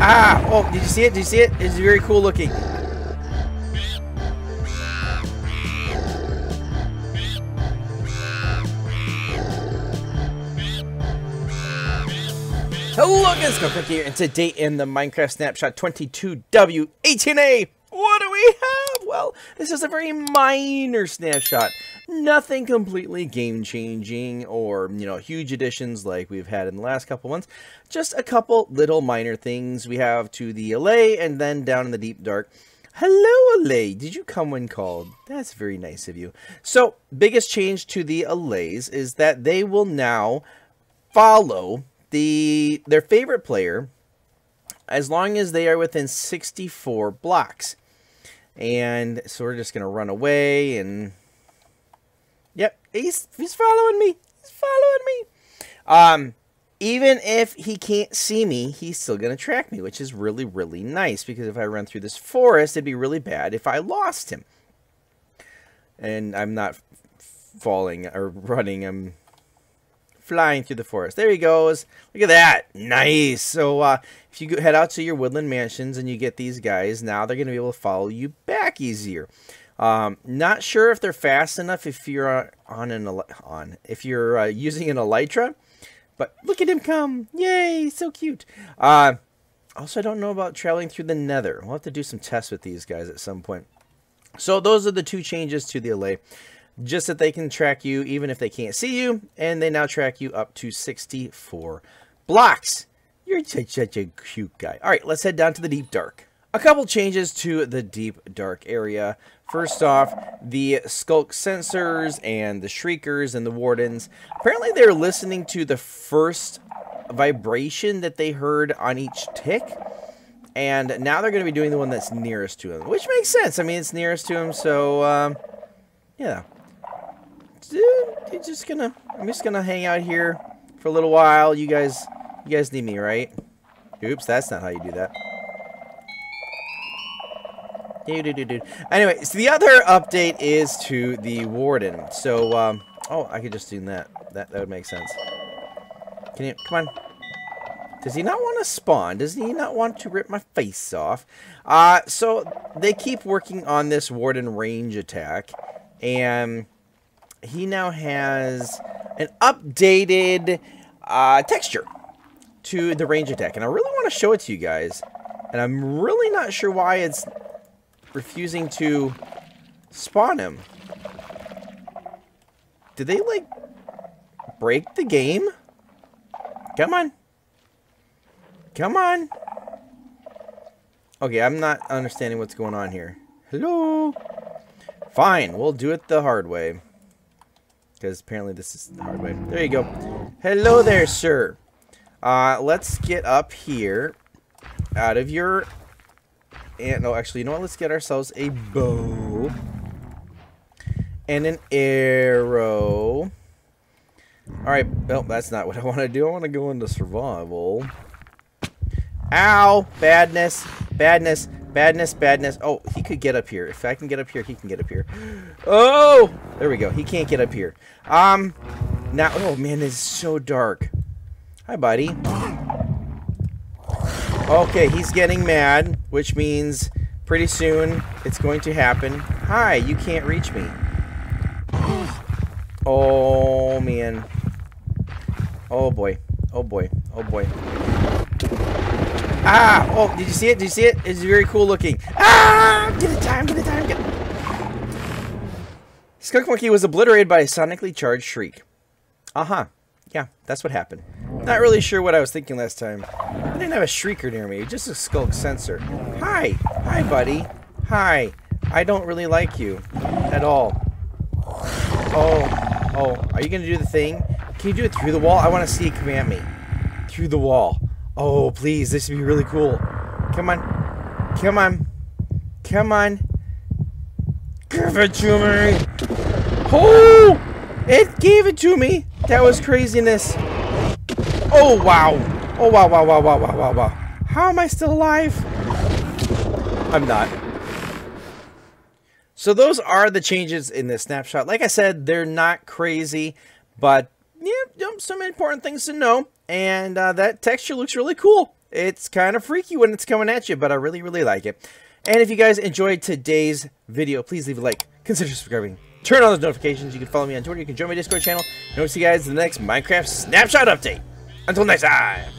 Ah! Oh, did you see it? Did you see it? It's very cool looking. Hello guys, Skulk here, and today in the Minecraft Snapshot 22W18A, what do we have? Well, this is a very minor snapshot. Nothing completely game-changing or, you know, huge additions like we've had in the last couple months. Just a couple little minor things we have to the Allay and then down in the deep dark. Hello, Allay. Did you come when called? That's very nice of you. So, biggest change to the Allays is that they will now follow their favorite player as long as they are within 64 blocks. And so we're just gonna run away and yep, he's following me. He's following me. Even if he can't see me, he's still gonna track me, which is really, really nice, because if I run through this forest, it'd be really bad if I lost him. And I'm not falling or running, I'm flying through the forest. There he goes. Look at that. Nice. So if you head out to your woodland mansions and you get these guys, now they're going to be able to follow you back easier. Not sure if they're fast enough if you're using an elytra, but look at him come. Yay, so cute. Also, I don't know about traveling through the Nether. We'll have to do some tests with these guys at some point. So those are the two changes to the Allay. Just that they can track you even if they can't see you, and they now track you up to 64 blocks. You're such a cute guy. All right, let's head down to the deep dark. A couple changes to the deep dark area. First off, the skulk sensors and the shriekers and the wardens, apparently they're listening to the first vibration that they heard on each tick. And now they're going to be doing the one that's nearest to them, which makes sense. I mean, it's nearest to them, so yeah. I'm just gonna hang out here for a little while. You guys need me, right? Oops, that's not how you do that. Anyway, so the other update is to the Warden. So, oh, I could just do that. That would make sense. Can you, come on. Does he not want to spawn? Does he not want to rip my face off? So they keep working on this Warden range attack, and he now has an updated texture to the range attack, and I really want to show it to you guys, and I'm really not sure why it's refusing to spawn him. Did they, like, break the game? Come on. Come on. Okay, I'm not understanding what's going on here. Hello? Fine, we'll do it the hard way. Because apparently this is the hard way. There you go. Hello there, sir. Let's get up here. Out of your... And, no, actually, you know what? Let's get ourselves a bow. And an arrow. Alright. Well, that's not what I want to do. I want to go into survival. Ow! Badness. Badness. Badness, badness. Oh, he could get up here. If I can get up here, he can get up here. Oh! There we go. He can't get up here. Now, oh man, this is so dark. Hi, buddy. Okay, he's getting mad, which means pretty soon it's going to happen. Hi, you can't reach me. Oh, man. Oh, boy. Oh, boy. Oh, boy. Ah! Oh, did you see it? Did you see it? It's very cool looking. Ah! Get it time! Get it time! Get it. Skunk Monkey was obliterated by a sonically charged shriek. Uh-huh. Yeah, that's what happened. Not really sure what I was thinking last time. I didn't have a shrieker near me, just a skulk sensor. Hi! Hi, buddy. Hi. I don't really like you. At all. Oh. Oh. Are you gonna do the thing? Can you do it through the wall? I want to see you command me. Through the wall. Oh, please, this would be really cool. Come on. Come on. Come on. Give it to me. Oh! It gave it to me. That was craziness. Oh, wow. Oh, wow, wow, wow, wow, wow, wow, wow. How am I still alive? I'm not. So those are the changes in this snapshot. Like I said, they're not crazy, but yeah, some important things to know. And that texture looks really cool. It's kind of freaky when it's coming at you, but I really, really like it. And if you guys enjoyed today's video, please leave a like, consider subscribing, turn on those notifications. You can follow me on Twitter, you can join my Discord channel, and I'll see you guys in the next Minecraft Snapshot update. Until next time!